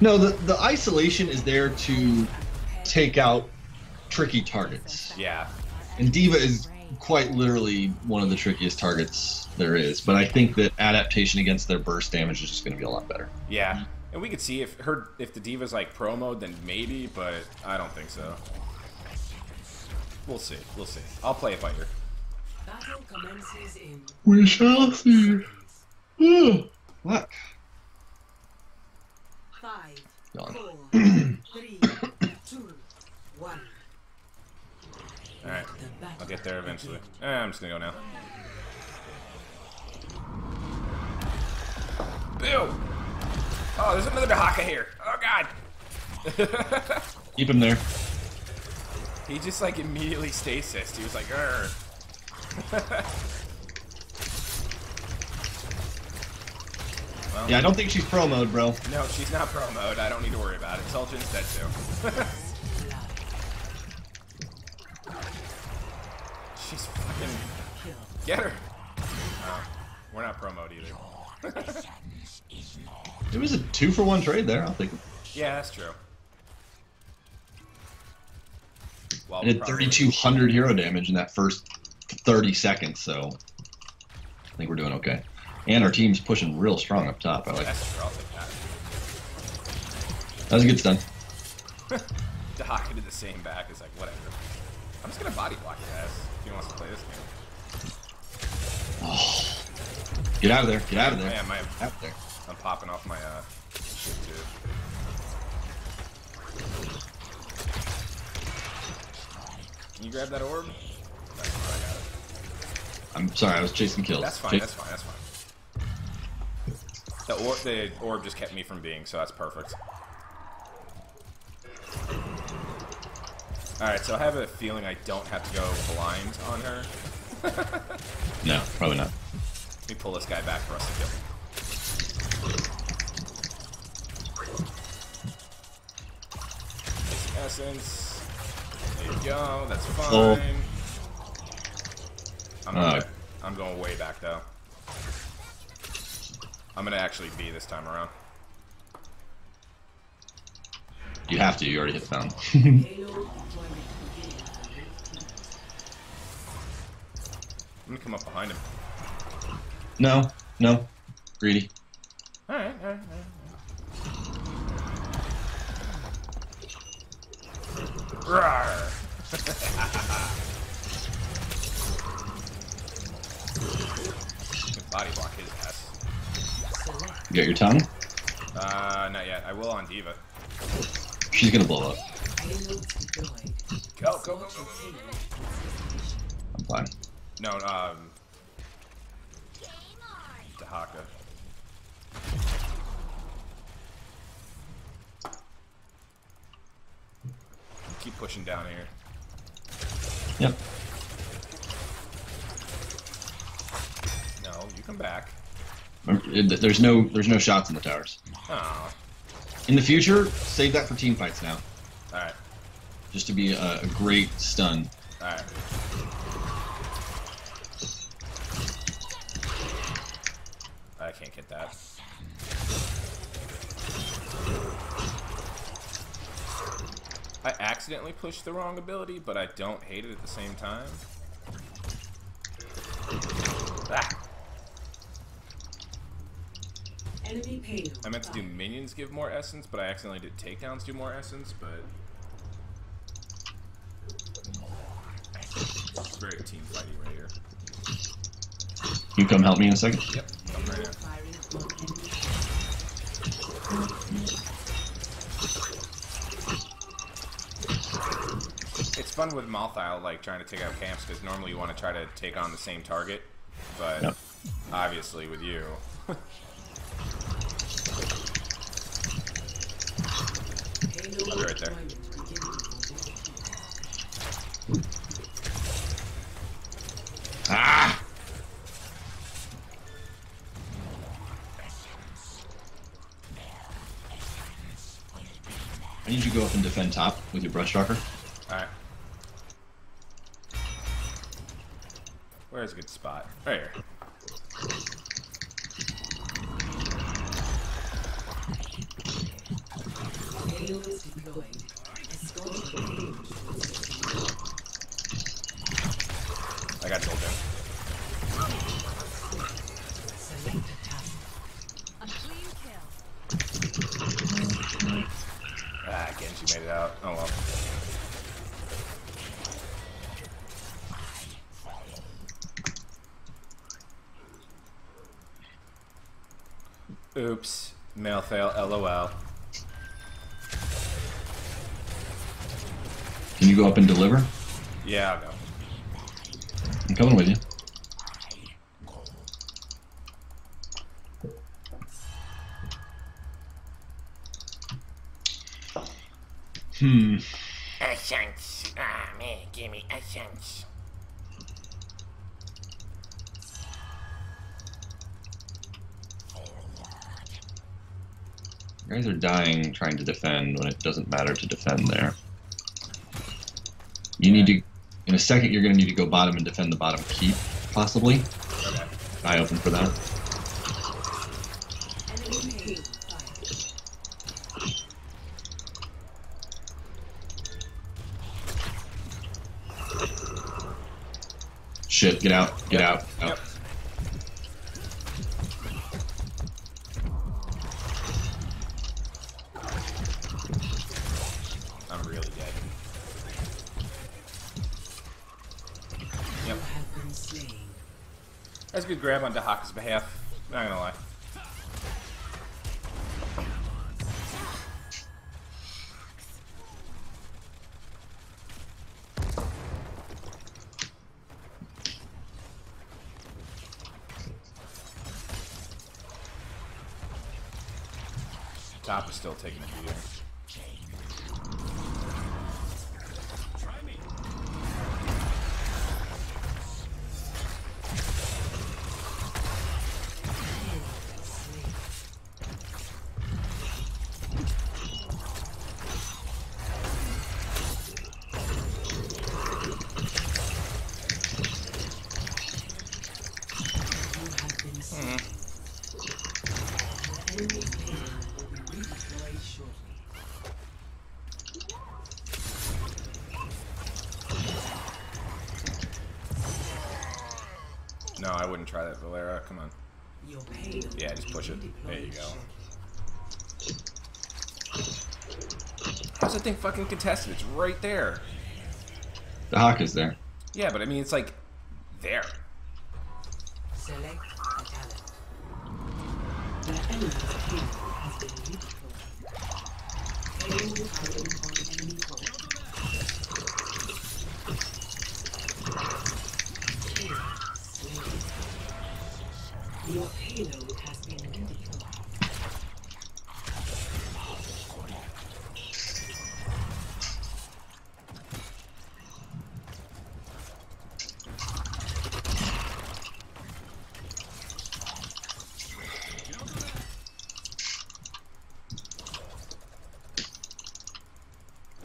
No, the isolation is there to take out tricky targets. Yeah. And D.Va is quite literally one of the trickiest targets there is, but I think that adaptation against their burst damage is just going to be a lot better. Yeah, and we could see if her, if the D.Va's like promoed, then maybe, but I don't think so. We'll see. We'll see. I'll play it by ear. We shall see. Ooh, what? 5, 4, 3, 2, 1. All right, I'll get there eventually. I'm just gonna go now. Bill. Oh, there's another Bahaka here. Oh God. Keep him there. He just like immediately stasised. He was like, "Urgh." Well, yeah, I don't think she's pro mode, bro. No, she's not pro mode. I don't need to worry about it. Zul'jin's dead too. She's fucking. Get her. We're not pro mode either. It was a 2-for-1 trade there. I'll take it. Yeah, that's true. Well, and at 3,200 hero damage in that first 30 seconds, so I think we're doing okay. And our team's pushing real strong up top. I like that. That was a good stun. Dehaka did the same back. It's like, whatever. I'm just going to body block your ass if he wants to play this game. Oh. Get out of there. Get out of there. Man, my, out of there. I'm popping off my shit, too. Can you grab that orb? That's fine, I got it. I'm sorry, I was chasing kills. That's fine, that's fine, that's fine. The orb just kept me from being, so that's perfect. Alright, so I have a feeling I don't have to go blind on her. No, probably not. Let me pull this guy back for us to kill him. Basic essence. There you go, that's fine. Oh. I'm going way back though. I'm gonna actually be this time around. You have to, you already hit the fountain. I'm gonna come up behind him. No, no. Greedy. Alright, alright, alright. Body block his ass. You got your tongue? Not yet. I will on D.Va. She's gonna blow up. Go, go, go, go, go. I'm fine. No, Dehaka. Keep pushing down here. Yep. No, you come back. There's no shots in the towers. Oh. In the future, save that for team fights now. All right. Just to be a great stun. All right. I can't get that. I accidentally pushed the wrong ability, but I don't hate it at the same time. Ah. Enemy pain. I meant to do minions give more essence, but I accidentally did takedowns do more essence, but... It's very team fighting right here. You come help me in a second? Yep, come right now. It's fun with Malthael, like, trying to take out camps, because normally you want to try to take on the same target, but yep. Obviously with you. I'll be right there. Ah! I need you to go up and defend top with your brush rocker. Alright. Where's a good spot? Right here. made it out. Oh well. Oops. Malthael, LOL. Can you go up and deliver? Yeah, I'll go. I'm coming with you. Hmm. Essence. Ah, man, give me essence. You guys are dying trying to defend when it doesn't matter to defend there. You need to, in a second, you're going to need to go bottom and defend the bottom keep, possibly. Okay. Eye open for that. Shit, get out, get out, out. Yep. I'm really dead. Yep. That's a good grab on Dehaka's behalf, not gonna lie. Top is still taking a beating. No, I wouldn't try that, Valera. Come on. Yeah, just push it. There you go. How's that thing fucking contested? It's right there. The Hawk is there. Yeah, but I mean, it's like there. Select a talent. The enemy has been neutralized. Your payload has been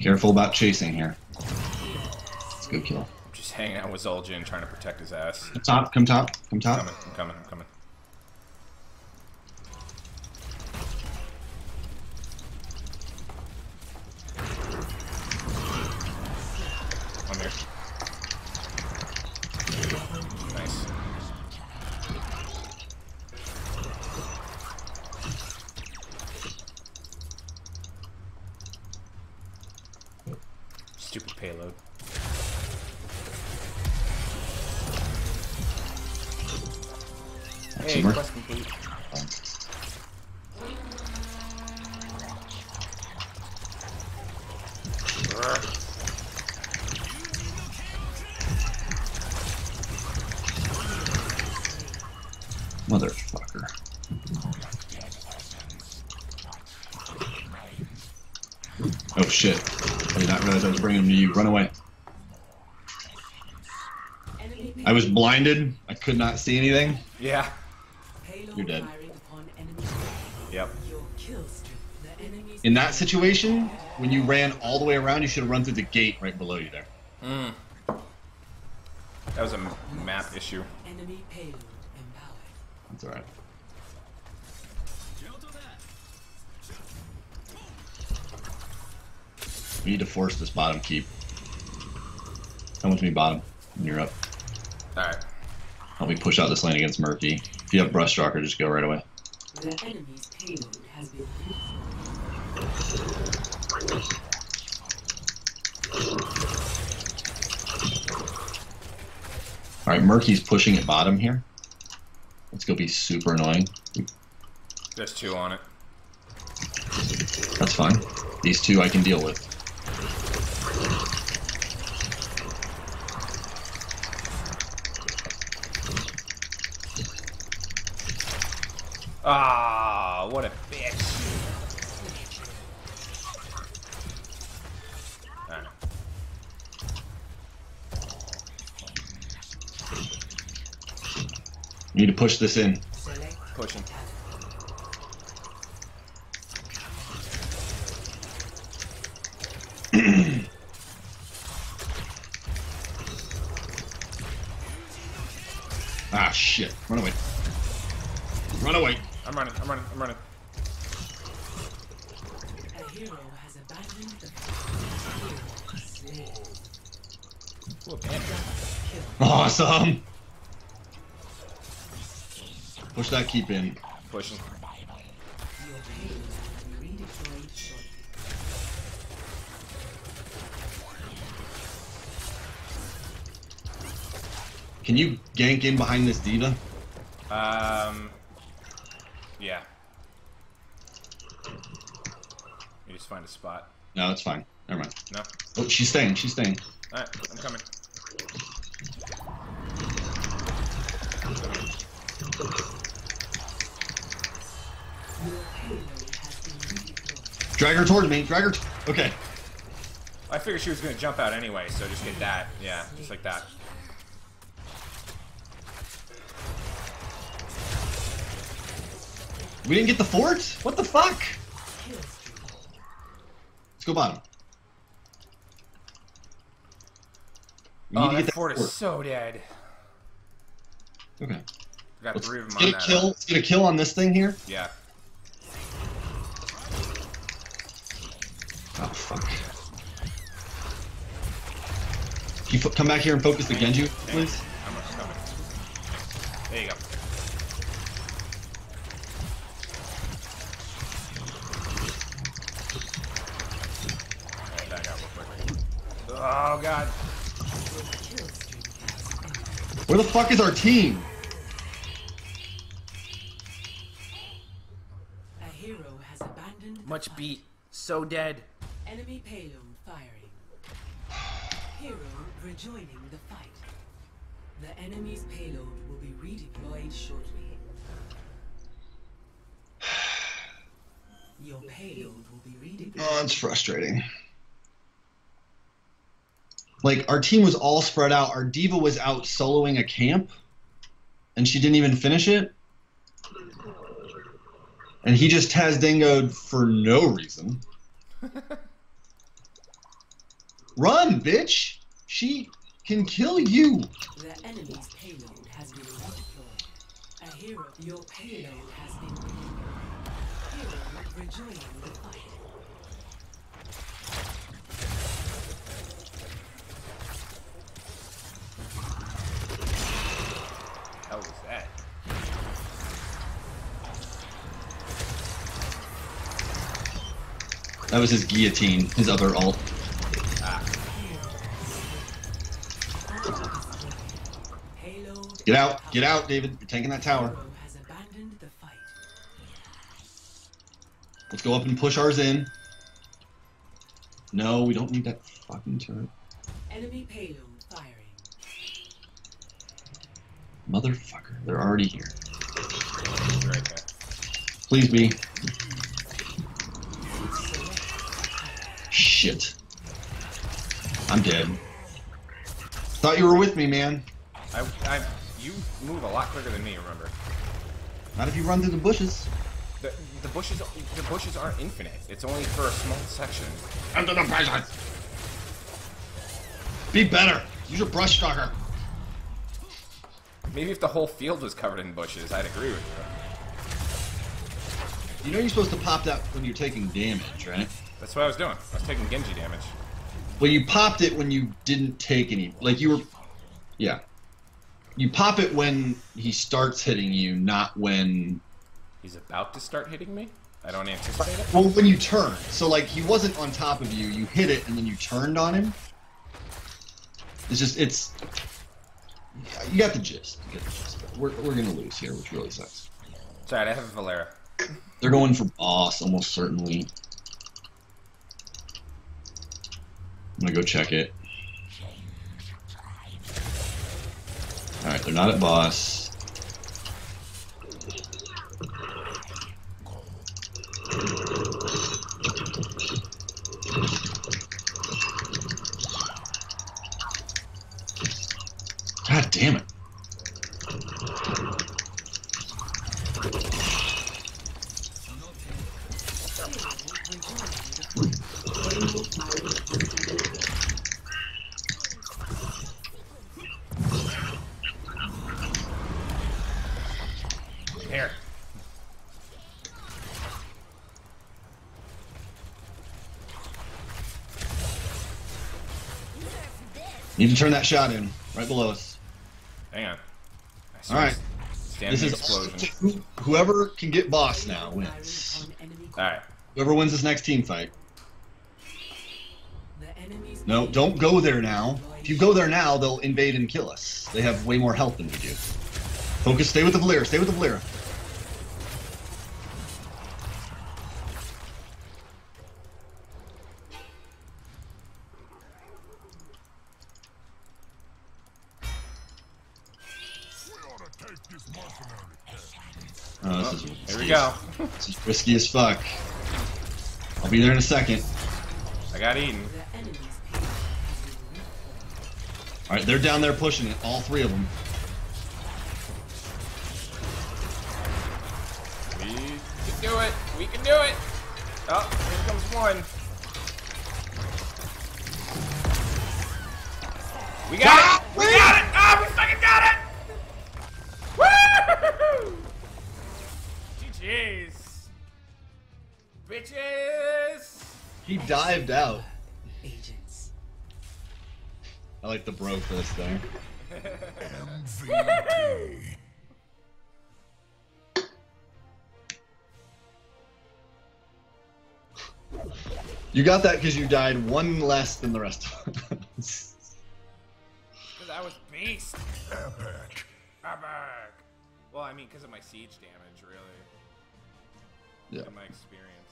careful about chasing here. It's a good kill. Just hanging out with Zul'jin, trying to protect his ass. Come top, come top, come top. I'm coming, I'm coming, I'm coming. Stupid payload. Hey, quest complete. Motherfucker. Oh shit. I did not realize I was bringing him to you. Run away. I was blinded. I could not see anything. Yeah. You're dead. Yep. In that situation, when you ran all the way around, you should have run through the gate right below you there. Mm. That was a map issue. That's alright. We need to force this bottom keep. Come with me bottom, and you're up. Alright. Help me push out this lane against Murky. If you have Brush Stalker, just go right away. The enemy's payload has been Alright, Murky's pushing at bottom here. It's gonna be super annoying. There's two on it. That's fine. These two I can deal with. Ah, what a bitch. I don't know. Need to push this in. Pushing. Ah, shit. Run away. Run away. I'm running. I'm running. I'm running. A hero has abandoned the field. Awesome. Push that keep in. Pushing. Can you gank in behind this D.Va? Yeah. You just find a spot. No, it's fine. Never mind. No. Oh, she's staying. She's staying. All right, I'm coming. Drag her towards me. Drag her. Okay. I figured she was gonna jump out anyway, so just get that. Yeah, just like that. We didn't get the fort? What the fuck? Let's go bottom. We need to get that fort is so dead. Okay. Got three of them on that. Let's get a kill on this thing here. Yeah. Oh, fuck. Can you come back here and focus the Genji, please? I'm coming. There you go. Oh god. Where the fuck is our team? A hero has abandoned the Much fight. Beat. So dead. Enemy payload firing. Hero rejoining the fight. The enemy's payload will be redeployed shortly. Your payload will be redeployed. Oh, that's frustrating. Like, our team was all spread out. Our D.Va was out soloing a camp, and she didn't even finish it. And he just has dingoed for no reason. Run, bitch! She can kill you! The enemy's payload has been redeployed. A hero, your payload has been redeployed. Hero rejoining the fight. How was that? That was his guillotine, his other ult. Get out, David. You're taking that tower. Let's go up and push ours in. No, we don't need that fucking turret. Enemy payload. Motherfucker, they're already here. Right, please be. Shit. I'm dead. Thought you were with me, man. You move a lot quicker than me, remember? Not if you run through the bushes. The bushes aren't infinite. It's only for a small section. Under the bushes. Be better. Use your brush stalker. Maybe if the whole field was covered in bushes, I'd agree with you. You know you're supposed to pop that when you're taking damage, right? That's what I was doing. I was taking Genji damage. Well, you popped it when you didn't take any... Like, you were... Yeah. You pop it when he starts hitting you, not when... He's about to start hitting me? I don't anticipate it. Well, when you turn. So, like, he wasn't on top of you. You hit it, and then you turned on him. It's just, it's... Yeah, you got the gist. You got the gist. We're going to lose here, which really sucks. It's alright, I have a Valera. They're going for boss, almost certainly. I'm going to go check it. Alright, they're not at boss. God damn it. Need to turn that shot in, right below us. Hang on. All right. This is explosion. Whoever can get boss now wins. All right. Whoever wins this next team fight. No, don't go there now. If you go there now, they'll invade and kill us. They have way more health than we do. Focus. Stay with the Valera. Stay with the Valera. Risky as fuck. I'll be there in a second. I got eaten. Alright, they're down there pushing it. All three of them. We can do it. We can do it. Oh, here comes one. We got it. We got it. Oh, we fucking got it. Woo! GG's. Bitches! He dived out. Agents. I like the bro for this thing. MVP. You got that because you died one less than the rest of us. Because I was beast. Epic. Epic. Well, I mean, because of my siege damage, really. Yeah. And my experience.